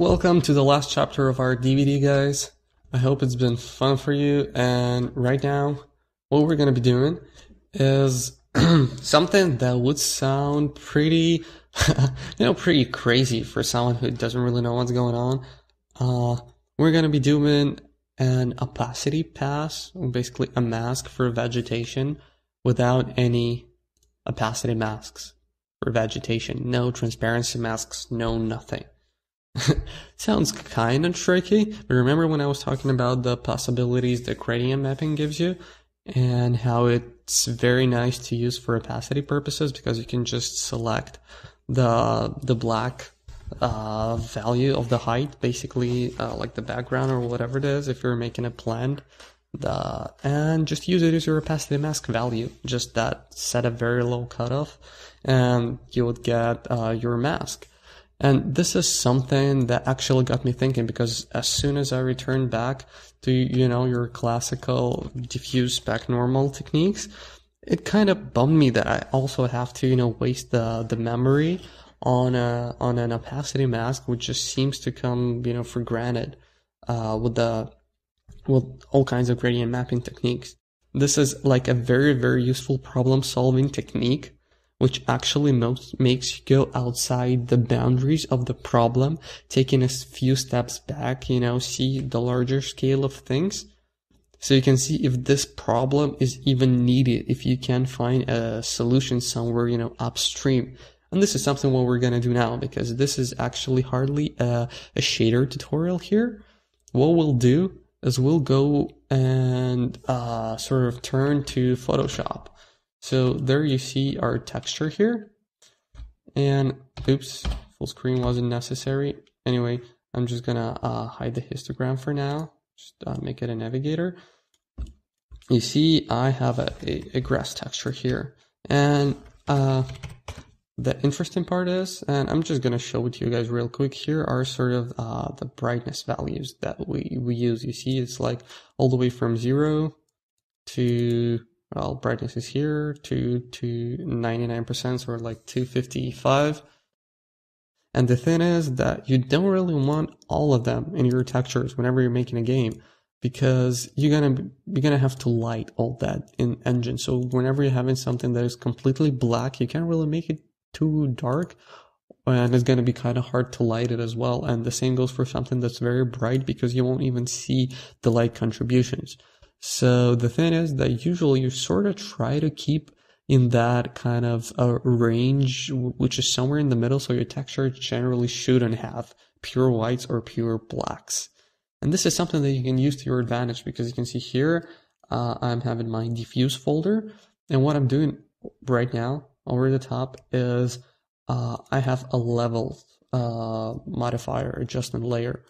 Welcome to the last chapter of our DVD, guys. I hope it's been fun for you, and right now what we're gonna be doing is something that would sound pretty pretty crazy for someone who doesn't really know what's going on. We're gonna be doing an opacity pass, basically a mask for vegetation without any opacity masks for vegetation. No transparency masks, no nothing. Sounds kind of tricky, but remember when I was talking about the possibilities that gradient mapping gives you and how it's very nice to use for opacity purposes, because you can just select the black value of the height, basically like the background or whatever it is, if you're making a blend, and just use it as your opacity mask value. Just that, set a very low cutoff, and you would get your mask. And this is something that actually got me thinking, because as soon as I returned back to, your classical diffuse back normal techniques, it kind of bummed me that I also have to, waste the memory on an opacity mask, which just seems to come, for granted, with all kinds of gradient mapping techniques. This is like a very, very useful problem solving technique, which actually makes you go outside the boundaries of the problem, taking a few steps back, see the larger scale of things. So you can see if this problem is even needed, if you can find a solution somewhere, upstream. And this is something what we're going to do now, because this is actually hardly a shader tutorial here. What we'll do is we'll go and sort of turn to Photoshop. So there you see our texture here, and oops, full screen wasn't necessary. Anyway, I'm just gonna hide the histogram for now, just make it a navigator. You see I have a grass texture here, and the interesting part is, and I'm just gonna show it to you guys real quick, here are sort of the brightness values that we use. You see it's like all the way from 0 to, well, brightness is here, to 99%, or like 255. And the thing is that you don't really want all of them in your textures whenever you're making a game, because you're gonna have to light all that in engine. So whenever you're having something that is completely black, you can't really make it too dark, and it's gonna be kind of hard to light it as well. And the same goes for something that's very bright, because you won't even see the light contributions. So the thing is that usually you sort of try to keep in that kind of a range, which is somewhere in the middle, so your texture generally shouldn't have pure whites or pure blacks. And this is something that you can use to your advantage, because you can see here, I'm having my diffuse folder, and what I'm doing right now over the top is I have a level modifier, adjustment layer,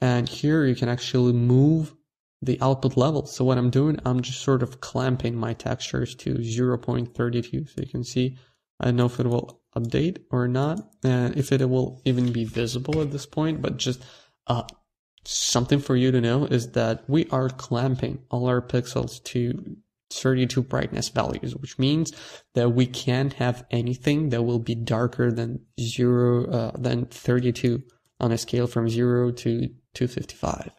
and here you can actually move the output level. So what I'm doing, I'm just sort of clamping my textures to 0.32. So you can see, I don't know if it will update or not, and if it will even be visible at this point, but just something for you to know is that we are clamping all our pixels to 32 brightness values, which means that we can't have anything that will be darker than 32 on a scale from 0 to 255.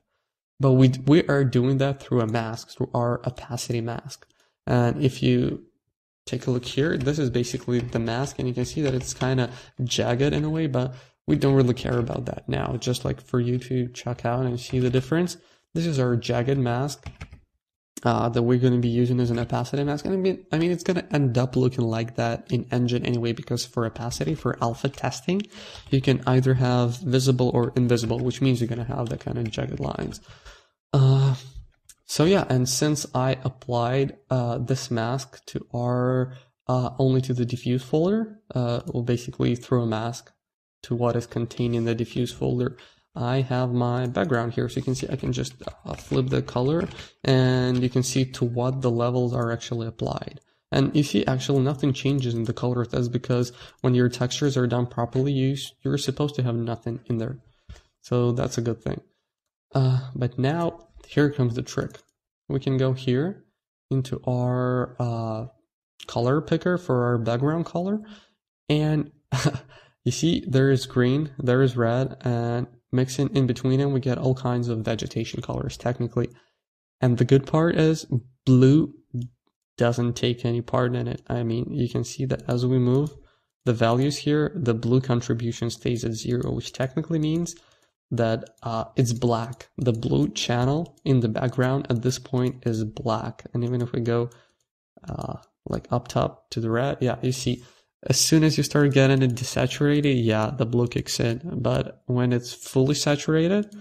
But we are doing that through a mask, through our opacity mask. And if you take a look here, this is basically the mask, and you can see that it's kind of jagged in a way, but we don't really care about that now. Just like for you to check out and see the difference. This is our jagged mask that we're going to be using as an opacity mask. And I mean, it's going to end up looking like that in engine anyway, because for opacity, for alpha testing, you can either have visible or invisible, which means you're going to have that kind of jagged lines. So yeah, and since I applied this mask to our only to the diffuse folder, we'll basically throw a mask to what is contained in the diffuse folder. I have my background here, so you can see I can just flip the color, and you can see to what the levels are actually applied. And you see actually nothing changes in the color. That's because when your textures are done properly, you're supposed to have nothing in there. So that's a good thing. But now, here comes the trick. We can go here into our color picker for our background color. And you see there is green, there is red, and mixing in between, and we get all kinds of vegetation colors technically. And the good part is blue doesn't take any part in it. I mean, you can see that as we move the values here, the blue contribution stays at 0, which technically means that it's black. The blue channel in the background at this point is black. And even if we go like up top to the red, yeah, you see, as soon as you start getting it desaturated, yeah, the blue kicks in. But when it's fully saturated,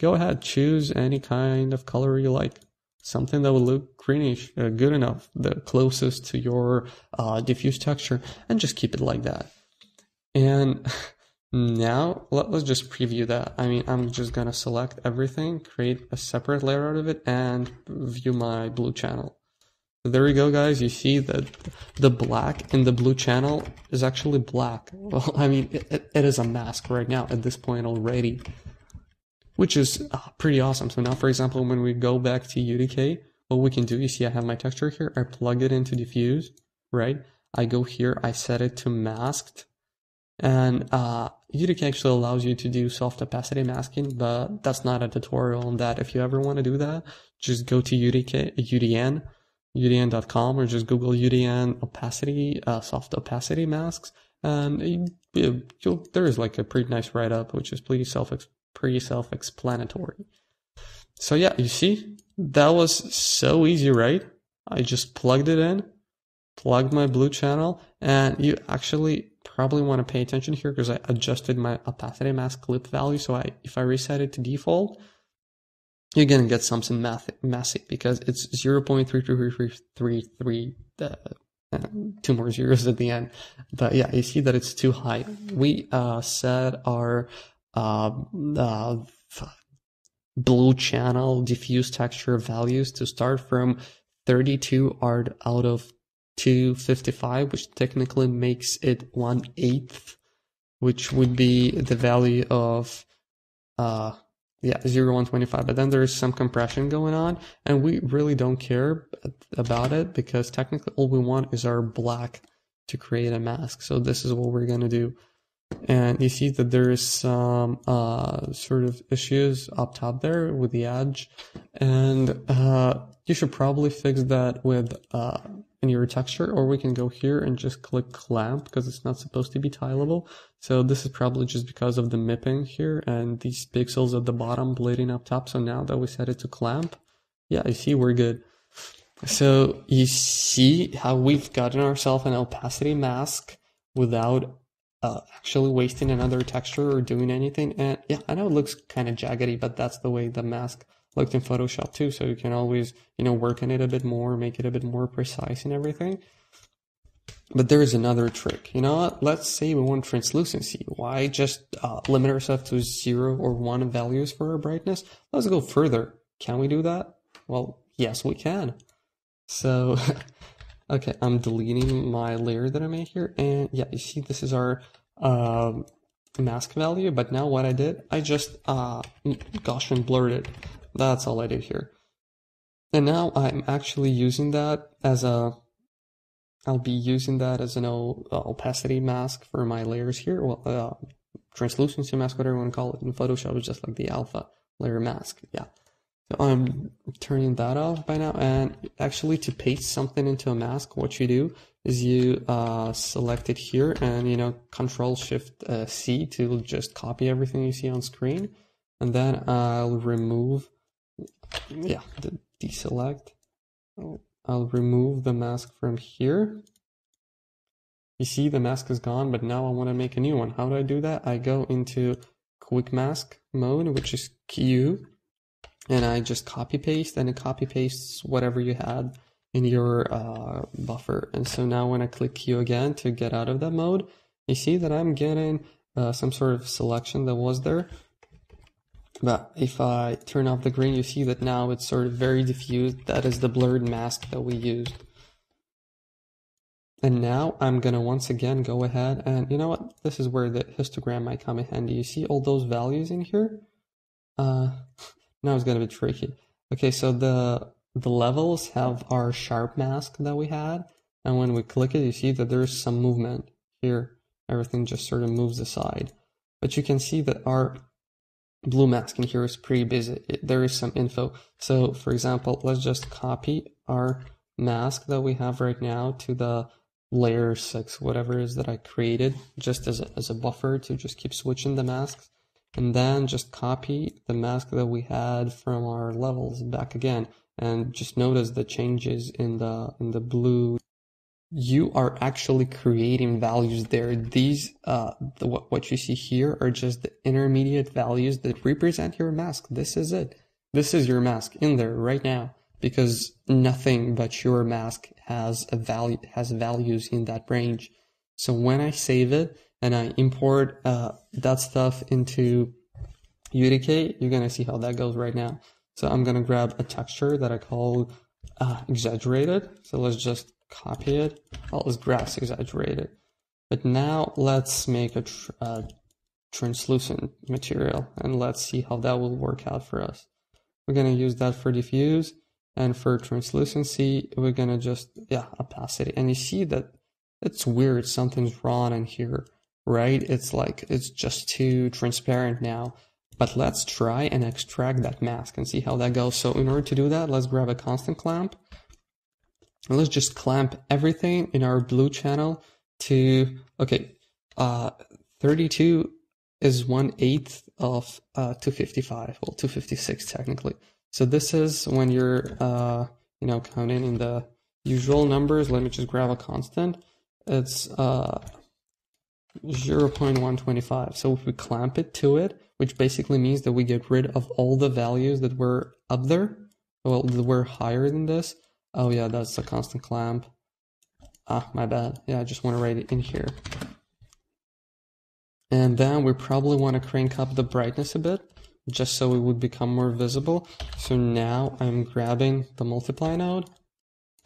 go ahead, choose any kind of color you like. Something that will look greenish, good enough, the closest to your diffuse texture, and just keep it like that. And now let's just preview that. I mean, I'm just gonna select everything, create a separate layer out of it, and view my blue channel. There you go, guys. You see that the black in the blue channel is actually black. Well, I mean, it is a mask right now at this point already, which is pretty awesome. So now, for example, when we go back to UDK, what we can do, you see I have my texture here. I plug it into diffuse, right? I go here, I set it to masked. And UDK actually allows you to do soft opacity masking, but that's not a tutorial on that. If you ever want to do that, just go to UDN. UDN.com, or just Google UDN opacity, soft opacity masks, and there is like a pretty nice write-up, which is pretty self-explanatory. So yeah, you see, that was so easy, right? I just plugged it in, plugged my blue channel, and you actually probably want to pay attention here because I adjusted my opacity mask clip value. So if I reset it to default, you're going to get something massive because it's 0.33333, two more zeros at the end. But yeah, you see that it's too high. We set our blue channel diffuse texture values to start from 32 out of 255, which technically makes it 1/8, which would be the value of... 0.125, but then there is some compression going on, and we really don't care about it because technically all we want is our black to create a mask. So this is what we're going to do. And you see that there is some sort of issues up top there with the edge, and you should probably fix that with in your texture, or we can go here and just click clamp because it's not supposed to be tileable. So this is probably just because of the mipping here and these pixels at the bottom bleeding up top. So now that we set it to clamp, yeah, you see we're good. So you see how we've gotten ourselves an opacity mask without actually wasting another texture or doing anything. And yeah, I know it looks kind of jaggedy, but that's the way the mask looked in Photoshop too, so you can always, you know, work on it a bit more, make it a bit more precise and everything. But there is another trick. You know what? Let's say we want translucency. Why just limit ourselves to 0 or 1 values for our brightness? Let's go further. Can we do that? Well, yes, we can. So, okay, I'm deleting my layer that I made here, and yeah, you see this is our mask value. But now what I did, I just Gaussian blurred it. That's all I did here. And now I'm actually using that as a... I'll be using that as an opacity mask for my layers here. Well, translucency mask, whatever you want to call it. In Photoshop, it's just like the alpha layer mask. Yeah. So I'm turning that off by now. And actually, to paste something into a mask, what you do is you select it here and, you know, Control-Shift-C to just copy everything you see on screen. And then I'll remove, yeah, deselect. I'll remove the mask from here. You see the mask is gone, but now I want to make a new one. How do I do that? I go into quick mask mode, which is Q, and I just copy paste, and it copy pastes whatever you had in your buffer. And so now when I click Q again to get out of that mode, you see that I'm getting some sort of selection that was there. But if I turn off the green, you see that now it's sort of very diffused. That is the blurred mask that we used. And now I'm going to once again go ahead and, you know what, this is where the histogram might come in handy. You see all those values in here? Now it's going to be tricky. Okay, so the levels have our sharp mask that we had. And when we click it, you see that there's some movement here. Everything just sort of moves aside. But you can see that our blue masking here is pretty busy. There is some info. So for example, let's just copy our mask that we have right now to the layer 6, whatever it is that I created, just as a buffer to just keep switching the masks, and then just copy the mask that we had from our levels back again. And just notice the changes in the blue. You are actually creating values there. These what you see here are just the intermediate values that represent your mask. This is it. This is your mask in there right now, because nothing but your mask has a value, has values in that range. So when I save it and I import that stuff into UDK, you're gonna see how that goes right now. So I'm gonna grab a texture that I call exaggerated. So let's just copy it. Well, let's graph exaggerated. But now let's make a translucent material, and let's see how that will work out for us. We're gonna use that for diffuse. And for translucency, we're going to just, opacity. And you see that it's weird. Something's wrong in here, right? It's like, it's just too transparent now. But let's try and extract that mask and see how that goes. So in order to do that, let's grab a constant clamp. And let's just clamp everything in our blue channel to, 32 is 1/8 of 255, well, 256 technically. So this is when you're, counting in the usual numbers. Let me just grab a constant. It's 0.125. So if we clamp it to it, which basically means that we get rid of all the values that were up there, well, that were higher than this. Oh yeah, that's a constant clamp. Ah, my bad. Yeah, I just want to write it in here. And then we probably want to crank up the brightness a bit, just so it would become more visible. So now I'm grabbing the multiply node.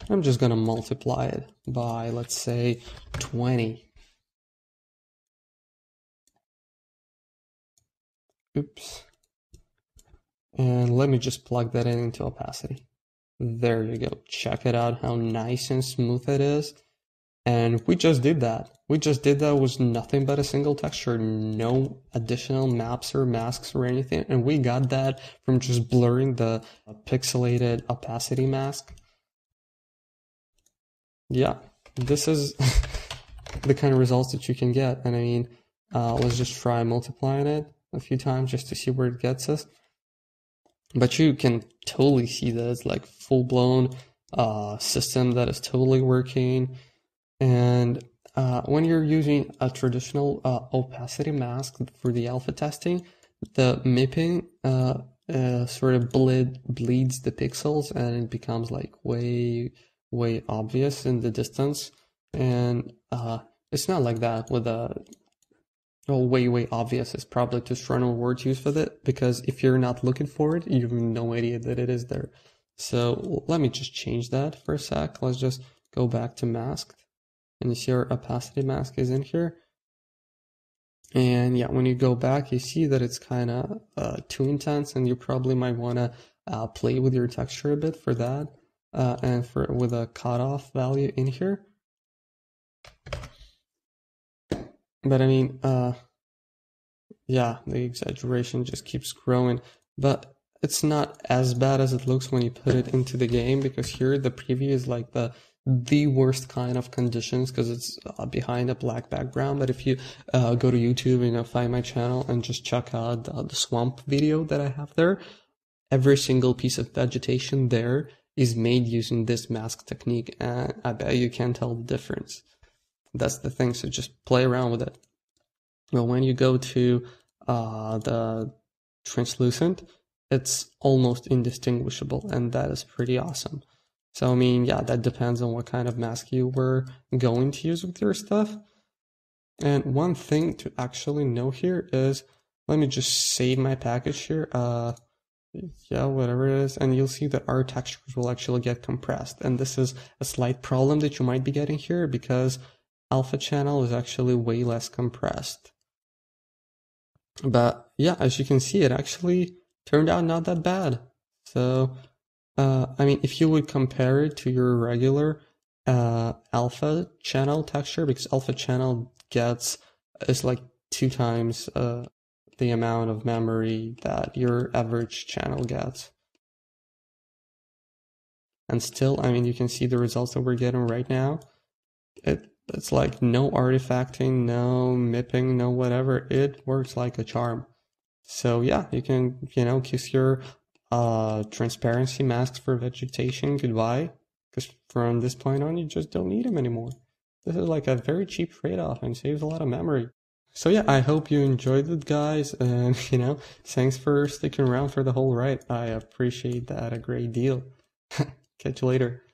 I'm just going to multiply it by, let's say, 20. Oops. And let me just plug that in into opacity. There you go. Check it out how nice and smooth it is. And we just did that. We just did that with nothing but a single texture, no additional maps or masks or anything. And we got that from just blurring the pixelated opacity mask. Yeah, this is the kind of results that you can get. And I mean, let's just try multiplying it a few times just to see where it gets us. But you can totally see that it's like full-blown system that is totally working. And when you're using a traditional opacity mask for the alpha testing, the mapping sort of bleeds the pixels, and it becomes like way obvious in the distance. And it's not like that with a way obvious is probably too strong a word to use for that, because if you're not looking for it, you have no idea that it is there. So let me just change that for a sec. Let's just go back to masked. And you see our opacity mask is in here. And yeah, when you go back, you see that it's kind of too intense, and you probably might want to play with your texture a bit for that, and for with a cutoff value in here. But I mean, yeah, the exaggeration just keeps growing. But it's not as bad as it looks when you put it into the game, because here the preview is like the worst kind of conditions, because it's behind a black background. But if you go to YouTube and find my channel and just check out the swamp video that I have there, every single piece of vegetation there is made using this mask technique, and I bet you can tell the difference. That's the thing, so just play around with it. Well, when you go to the translucent, it's almost indistinguishable, and that is pretty awesome. So, I mean, yeah, that depends on what kind of mask you were going to use with your stuff. And one thing to actually know here is, let me just save my package here. Yeah, whatever it is. And you'll see that our textures will actually get compressed. And this is a slight problem that you might be getting here, because alpha channel is actually way less compressed. But yeah, as you can see, it actually turned out not that bad. So I mean, if you would compare it to your regular alpha channel texture, because alpha channel is like 2 times the amount of memory that your average channel gets. And still, I mean, you can see the results that we're getting right now. It's like no artifacting, no mipping, no whatever. It works like a charm. So yeah, you can, you know, kiss your transparency masks for vegetation goodbye, because from this point on, you just don't need them anymore. This is like a very cheap trade-off and saves a lot of memory. So yeah, I hope you enjoyed it, guys, and you know, thanks for sticking around for the whole ride. I appreciate that a great deal. Catch you later.